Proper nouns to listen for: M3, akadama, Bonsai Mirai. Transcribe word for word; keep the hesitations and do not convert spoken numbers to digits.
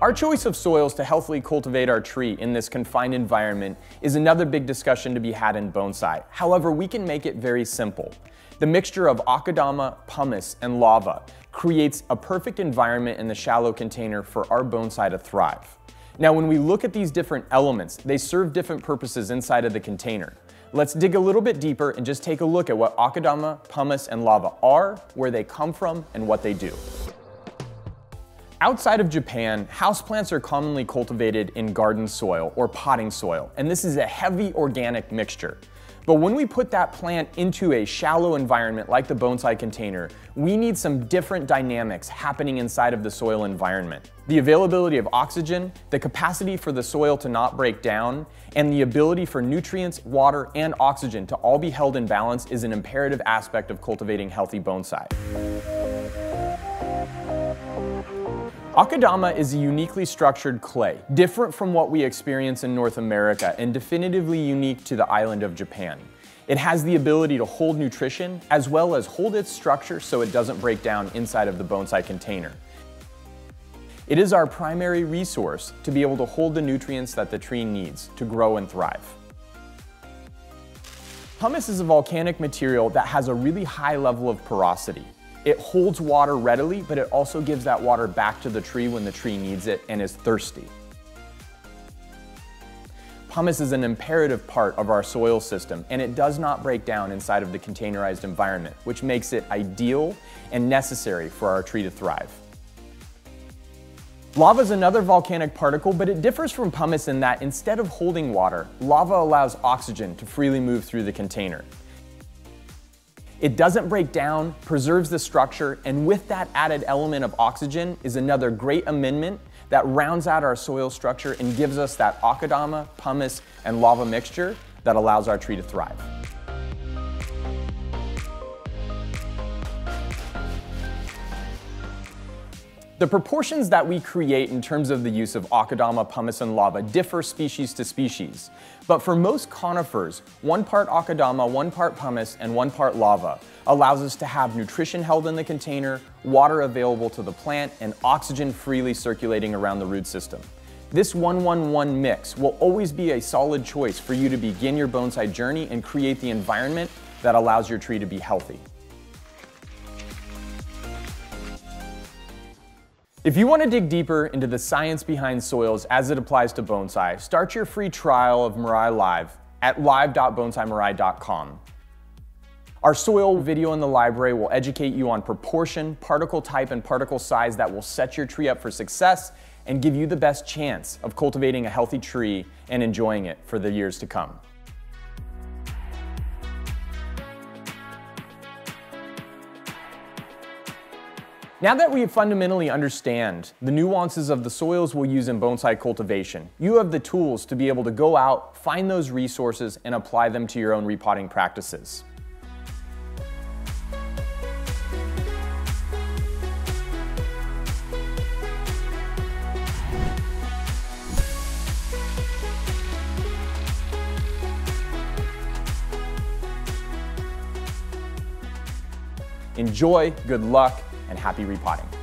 Our choice of soils to healthily cultivate our tree in this confined environment is another big discussion to be had in bonsai. However, we can make it very simple. The mixture of akadama, pumice, and lava creates a perfect environment in the shallow container for our bonsai to thrive. Now, when we look at these different elements, they serve different purposes inside of the container. Let's dig a little bit deeper and just take a look at what akadama, pumice, and lava are, where they come from, and what they do. Outside of Japan, houseplants are commonly cultivated in garden soil or potting soil, and this is a heavy organic mixture. But when we put that plant into a shallow environment like the bonsai container, we need some different dynamics happening inside of the soil environment. The availability of oxygen, the capacity for the soil to not break down, and the ability for nutrients, water, and oxygen to all be held in balance is an imperative aspect of cultivating healthy bonsai. Akadama is a uniquely structured clay, different from what we experience in North America and definitively unique to the island of Japan. It has the ability to hold nutrition as well as hold its structure so it doesn't break down inside of the bonsai container. It is our primary resource to be able to hold the nutrients that the tree needs to grow and thrive. Pumice is a volcanic material that has a really high level of porosity. It holds water readily, but it also gives that water back to the tree when the tree needs it and is thirsty. Pumice is an imperative part of our soil system, and it does not break down inside of the containerized environment, which makes it ideal and necessary for our tree to thrive. Lava is another volcanic particle, but it differs from pumice in that instead of holding water, lava allows oxygen to freely move through the container. It doesn't break down, preserves the structure, and with that added element of oxygen is another great amendment that rounds out our soil structure and gives us that akadama, pumice, and lava mixture that allows our tree to thrive. The proportions that we create in terms of the use of akadama, pumice, and lava differ species to species. But for most conifers, one part akadama, one part pumice, and one part lava allows us to have nutrition held in the container, water available to the plant, and oxygen freely circulating around the root system. This one one one mix will always be a solid choice for you to begin your bonsai journey and create the environment that allows your tree to be healthy. If you want to dig deeper into the science behind soils as it applies to bonsai, start your free trial of Mirai Live at live dot bonsai mirai dot com. Our soil video in the library will educate you on proportion, particle type, and particle size that will set your tree up for success and give you the best chance of cultivating a healthy tree and enjoying it for the years to come. Now that we fundamentally understand the nuances of the soils we'll use in bonsai cultivation, you have the tools to be able to go out, find those resources, and apply them to your own repotting practices. Enjoy, good luck, and happy repotting.